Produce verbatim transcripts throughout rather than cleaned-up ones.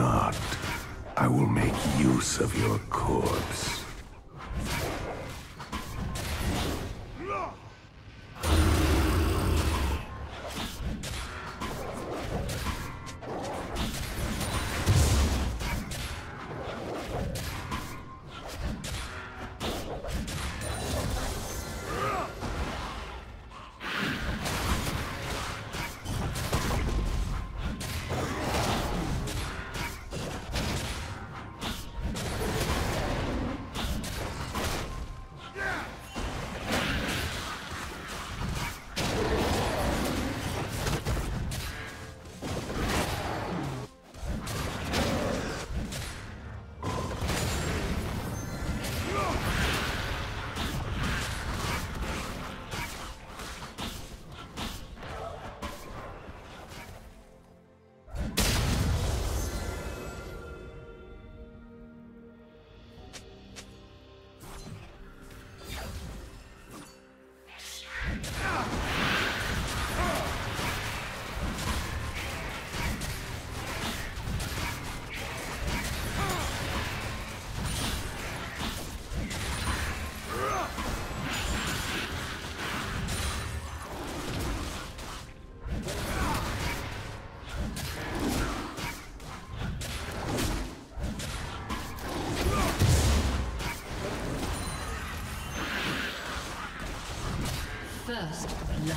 not, I will make use of your corpse. First blood.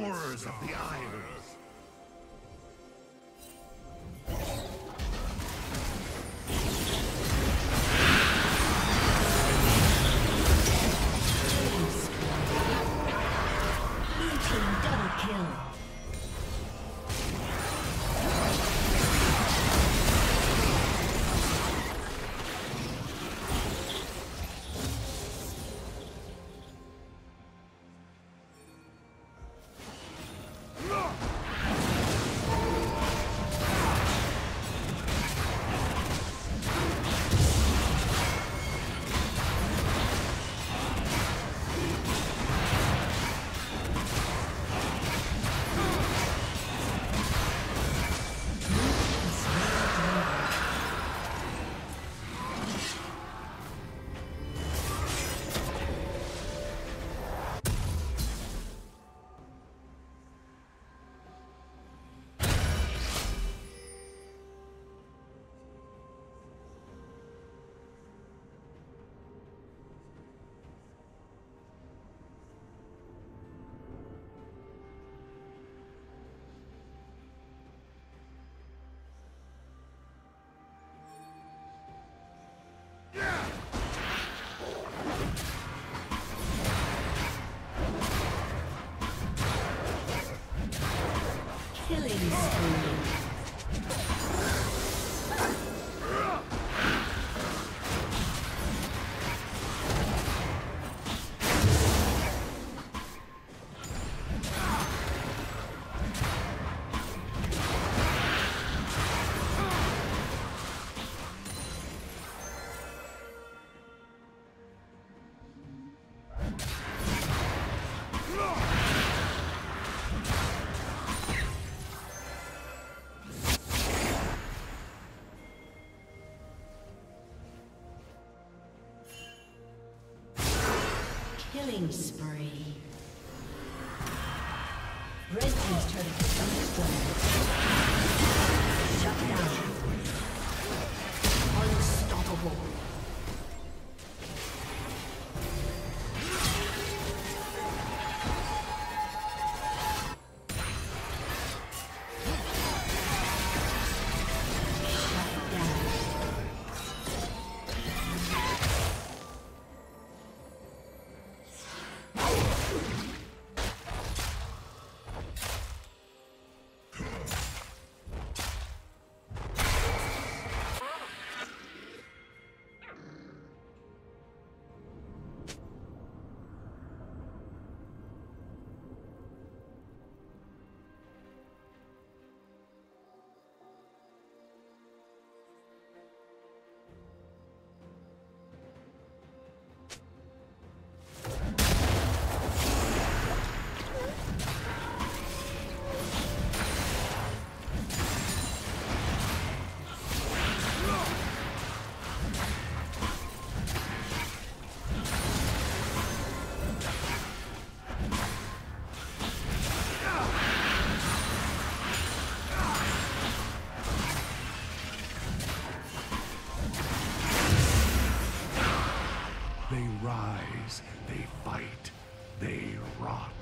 Horrors of the Isles. Killing spree. Red team's turret is undestroyed. Shut down. Unstoppable. They fight, they rot.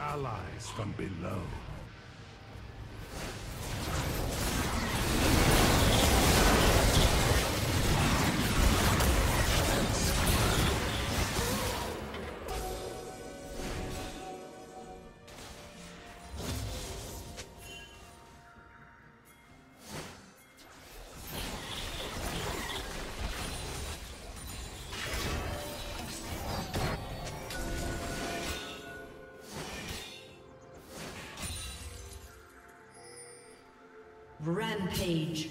Allies from below. Rampage.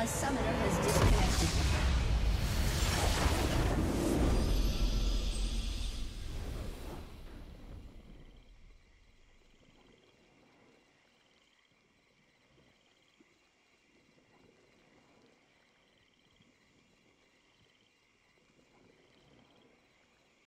A summoner has disconnected.